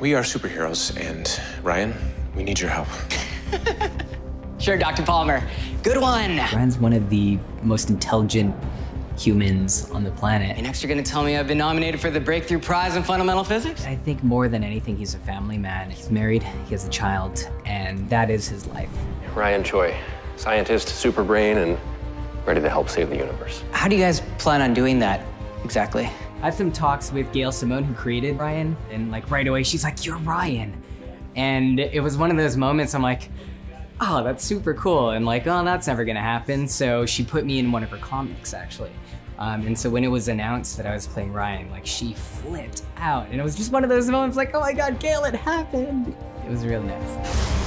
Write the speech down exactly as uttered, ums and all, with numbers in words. We are superheroes, and Ryan, we need your help. Sure, Doctor Palmer. Good one. Ryan's one of the most intelligent humans on the planet. And next you're gonna tell me I've been nominated for the Breakthrough Prize in Fundamental Physics? I think more than anything, he's a family man. He's married, he has a child, and that is his life. Ryan Choi, scientist, super brain, and ready to help save the universe. How do you guys plan on doing that exactly? I had some talks with Gail Simone, who created Ryan, and like right away, she's like, you're Ryan. And it was one of those moments I'm like, oh, that's super cool. And like, oh, that's never gonna happen. So she put me in one of her comics, actually. Um, and so when it was announced that I was playing Ryan, like she flipped out. And it was just one of those moments like, oh my God, Gail, it happened. It was real nice.